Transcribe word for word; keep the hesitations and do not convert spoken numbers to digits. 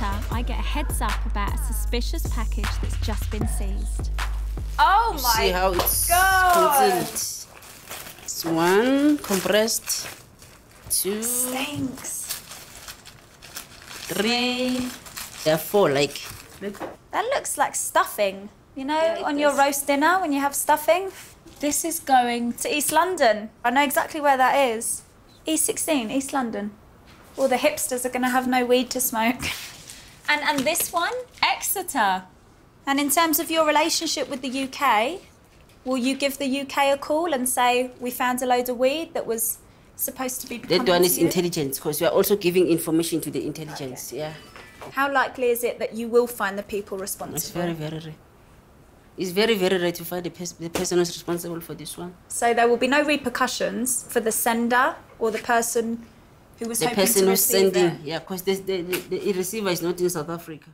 later, I get a heads up about a suspicious package that's just been seized. Oh you my see how it's God! Contained. It's one compressed, two, stinks, three. There are four. Like that looks like stuffing. You know, yeah, on your roast dinner when you have stuffing. This is going to East London. I know exactly where that is. E sixteen, East London. All the hipsters are going to have no weed to smoke. And and this one, Exeter. And in terms of your relationship with the U K, will you give the U K a call and say, we found a load of weed that was supposed to be... That one is intelligence, because we are also giving information to the intelligence, okay. Yeah. How likely is it that you will find the people responsible? It's very, very rare. It's very, very rare to find the, pers the person who's responsible for this one. So there will be no repercussions for the sender or the person who was the hoping to receive it? The person who's sending, yeah, because the, the, the receiver is not in South Africa.